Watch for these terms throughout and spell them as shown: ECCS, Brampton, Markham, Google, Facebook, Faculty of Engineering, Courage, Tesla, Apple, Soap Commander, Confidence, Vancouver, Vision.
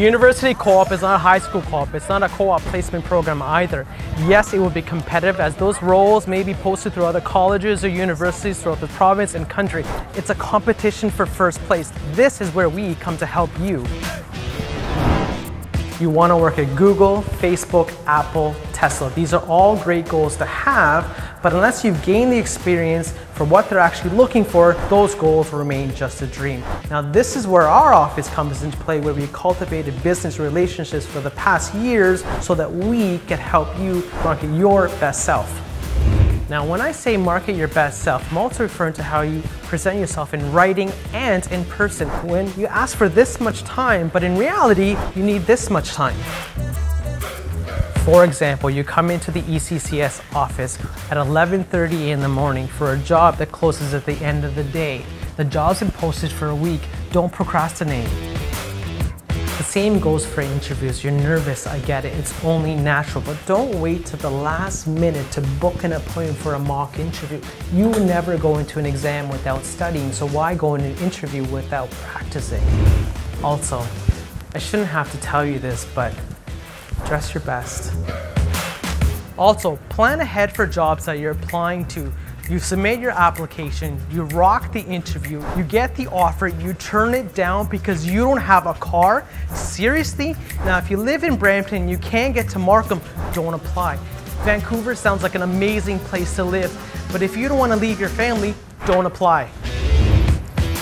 University co-op is not a high school co-op. It's not a co-op placement program either. Yes, it will be competitive, as those roles may be posted through other colleges or universities throughout the province and country. It's a competition for first place. This is where we come to help you. You want to work at Google, Facebook, Apple, Tesla. These are all great goals to have, but unless you've gained the experience for what they're actually looking for, those goals remain just a dream. Now, this is where our office comes into play, where we cultivated business relationships for the past years so that we can help you market your best self. Now, when I say market your best self, I'm also referring to how you present yourself in writing and in person. When you ask for this much time, but in reality, you need this much time. For example, you come into the ECCS office at 11:30 in the morning for a job that closes at the end of the day. The job's been posted for a week. Don't procrastinate. The same goes for interviews. You're nervous, I get it, it's only natural, but don't wait till the last minute to book an appointment for a mock interview. You will never go into an exam without studying, so why go into an interview without practicing? Also, I shouldn't have to tell you this, but dress your best. Also, plan ahead for jobs that you're applying to. You submit your application, you rock the interview, you get the offer, you turn it down because you don't have a car? Seriously? Now, if you live in Brampton, you can't get to Markham, don't apply. Vancouver sounds like an amazing place to live, but if you don't want to leave your family, don't apply.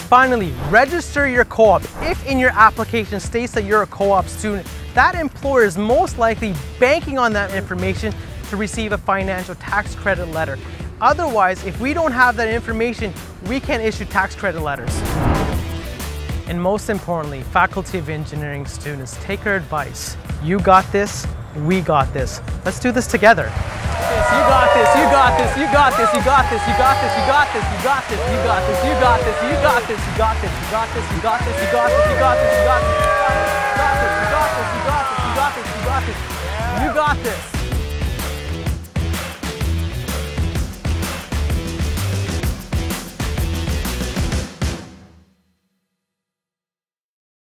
Finally, register your co-op. If in your application states that you're a co-op student, that employer is most likely banking on that information to receive a financial tax credit letter. Otherwise, if we don't have that information, we can't issue tax credit letters. And most importantly, Faculty of Engineering students, take our advice. You got this, we got this. Let's do this together. You got this, you got this, you got this, you got this, you got this, you got this, you got this, you got this, you got this, you got this, you got this, you got this, you got this, you got this, you got this, you got this, you got this, you got this, you got this, you got this, you got this, you got this.